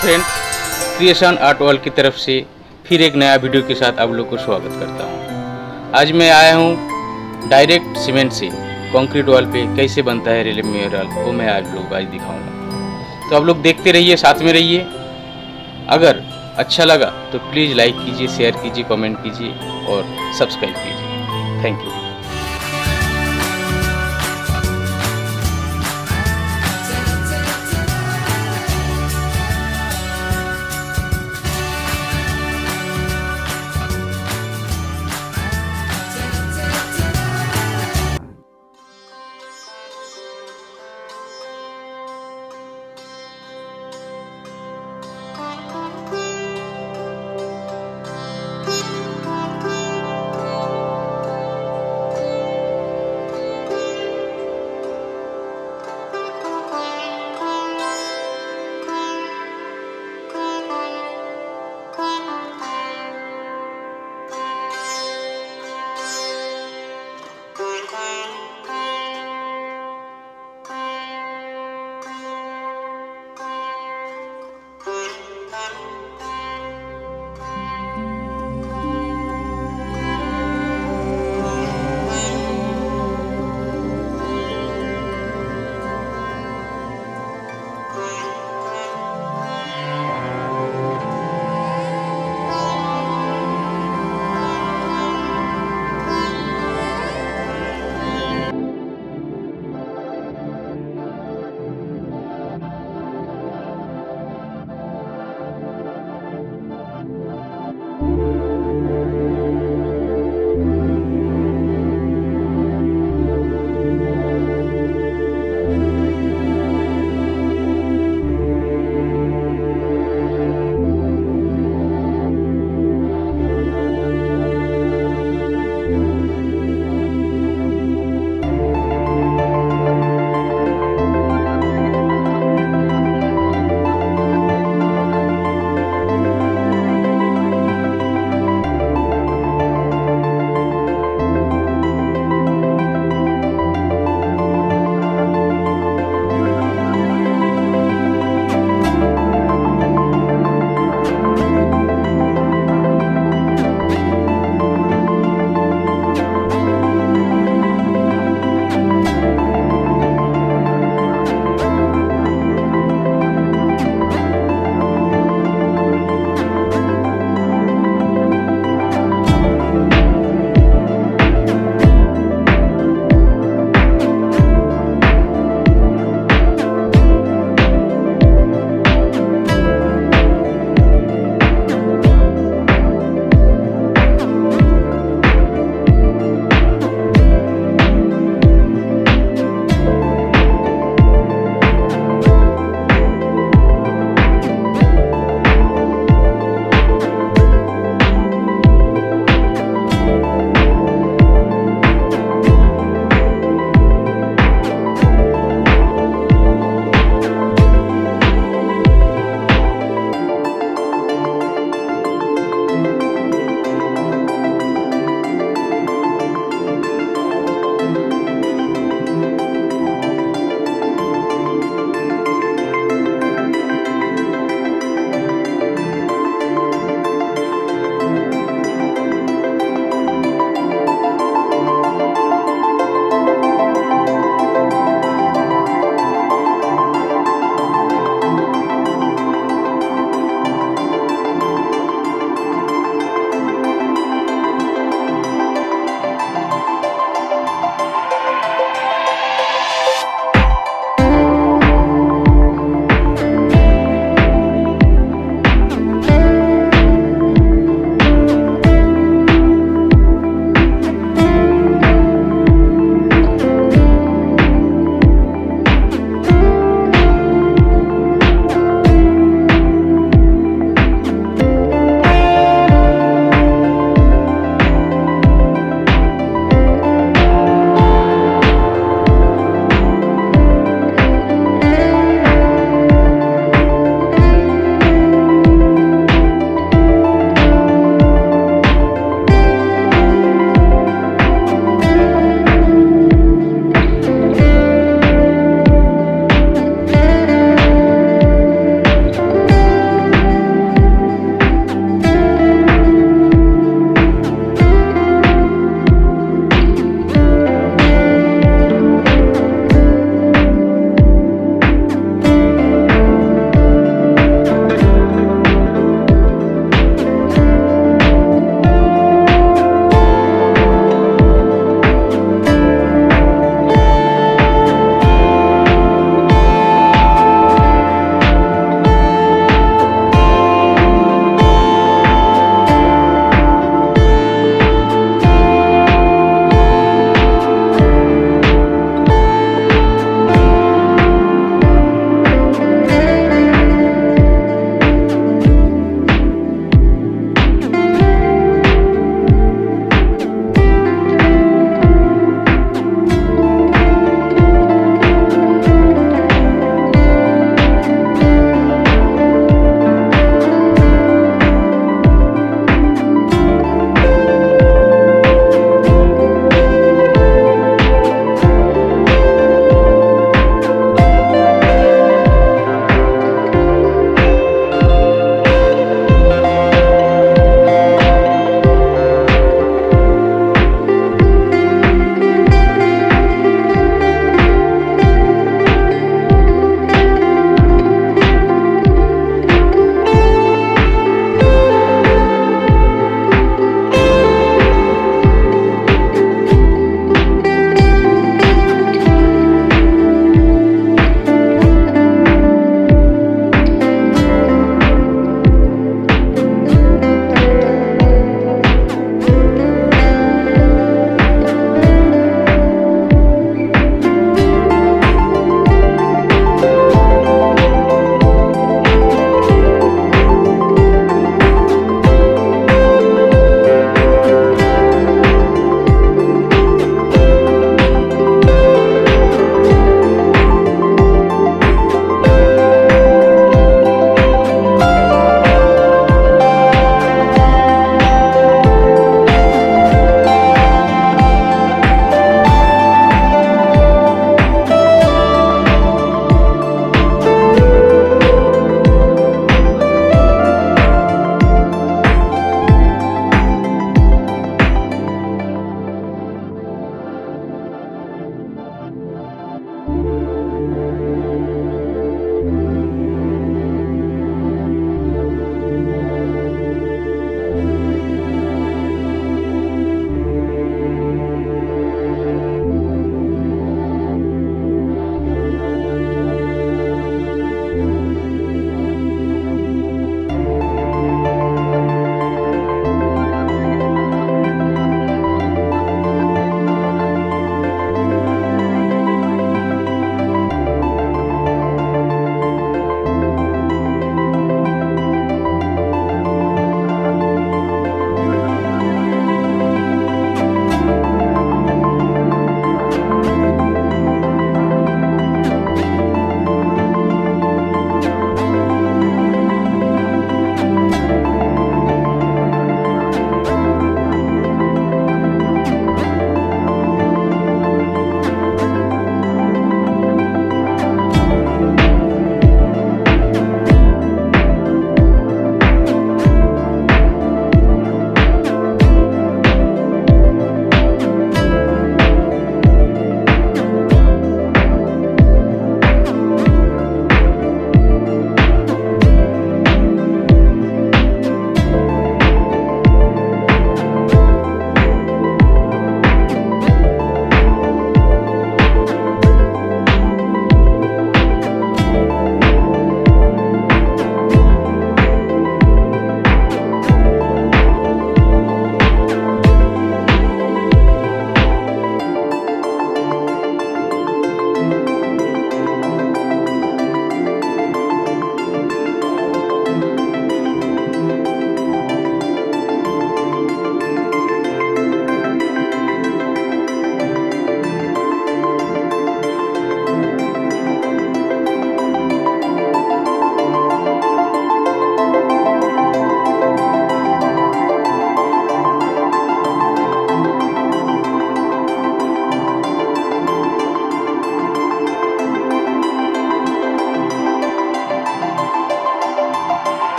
Friends creation art world की तरफ से फिर एक नया वीडियो के साथ आप लोग को स्वागत करता हूं। आज मैं आया हूं डायरेक्ट सीमेंट से कंक्रीट वॉल पे कैसे बनता है रिलीफ म्यूरल, वो मैं आप लोग आज दिखाऊंगा। तो आप लोग देखते रहिए, साथ में रहिए। अगर अच्छा लगा तो प्लीज़ लाइक कीजिए, शेयर कीजिए, कमेंट कीजिए और सब्सक्राइब कीजिए। Thank you.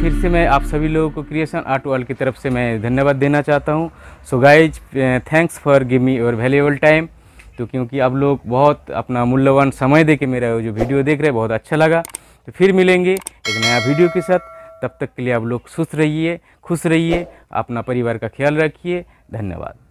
फिर से मैं आप सभी लोगों को क्रिएशन आर्ट वर्ल्ड की तरफ से मैं धन्यवाद देना चाहता हूं। So guys, thanks for give me your valuable time. तो क्योंकि आप लोग बहुत अपना मूल्यवान समय देके मेरा जो वीडियो देख रहे हैं, बहुत अच्छा लगा। तो फिर मिलेंगे एक नया वीडियो के साथ। तब तक के लिए आप लोग सुस्त रहिए, खुश रहिए, अपना परिवार का ख्याल रखिए। धन्यवाद।